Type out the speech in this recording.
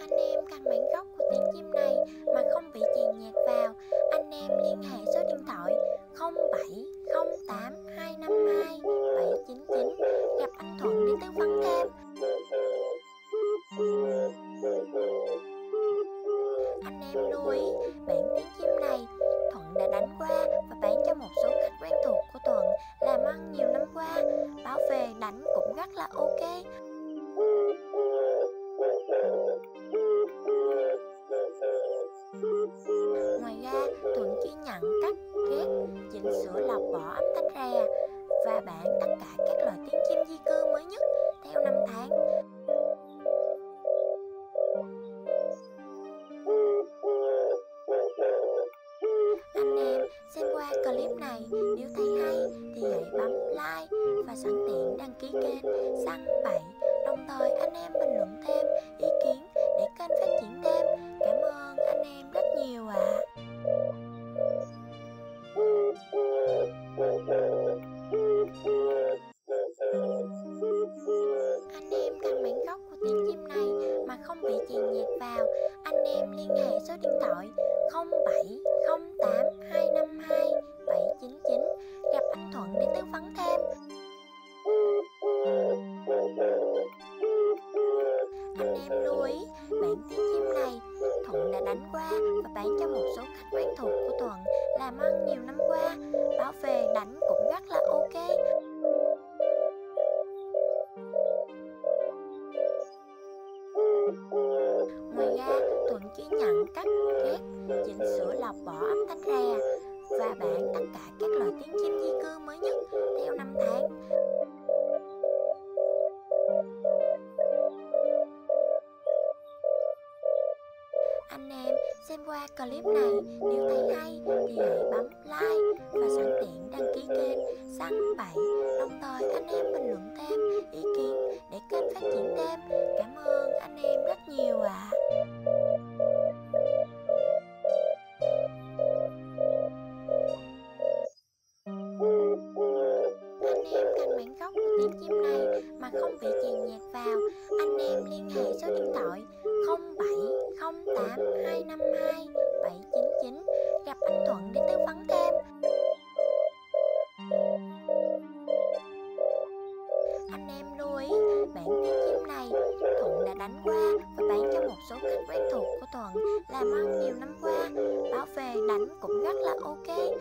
Anh em cần bản gốc của tiếng chim này mà không bị chèn nhạc vào, anh em liên hệ số điện thoại 0708252799 gặp anh Thuận để tư vấn thêm. Anh em lưu ý, bản tiếng chim này Thuận đã đánh qua và bán cho một số khách quen thuộc của Thuận làm ăn nhiều năm qua, bảo về đánh cũng rất là ok. Ngoài ra, Thuận chỉ nhận cắt, ghép, chỉnh sửa, lọc bỏ âm thanh rè và bản tất cả các loại tiếng chim di cư mới nhất theo năm tháng. Anh em xem qua clip này, nếu thấy hay thì hãy bấm like và sẵn tiện đăng ký kênh Săn Bảy. Đồng thời anh em bình luận thêm ý kiến để kênh phát triển thêm. Cảm ơn anh em rất nhiều ạ. Anh em cần bản gốc của tiếng chim này mà không bị chèn nhạc vào, anh em liên hệ số điện thoại 0708252799 gặp anh Thuận để tư vấn thêm. Anh em lưu ý, bản tiếng chim này Thuận đã đánh qua và bán cho một số khách quen thuộc của Thuận làm ăn nhiều năm qua, bảo về đánh cũng rất là ok. Ngoài ra, Thuận chỉ nhận cắt, ghép, chỉnh sửa, lọc bỏ âm thanh rè và bản tất cả các loại tiếng chim di cư mới nhất theo năm tháng. Anh em xem qua clip này, nếu thấy hay thì hãy bấm like và sẵn tiện đăng ký kênh Săn Bảy. Đồng thời anh em bình luận thêm ý kiến để kênh phát triển thêm. Cảm ơn anh em rất nhiều ạ. Anh em cần bản gốc của tiếng chim này mà không bị chèn nhạc vào, anh em liên hệ số điện thoại 0708252799 gặp anh Thuận để tư vấn thêm. Anh em lưu ý, bản tiếng chim này Thuận đã đánh qua và bán cho một số khách quen thuộc của Thuận làm ăn nhiều năm qua, bảo về đánh cũng rất là ok.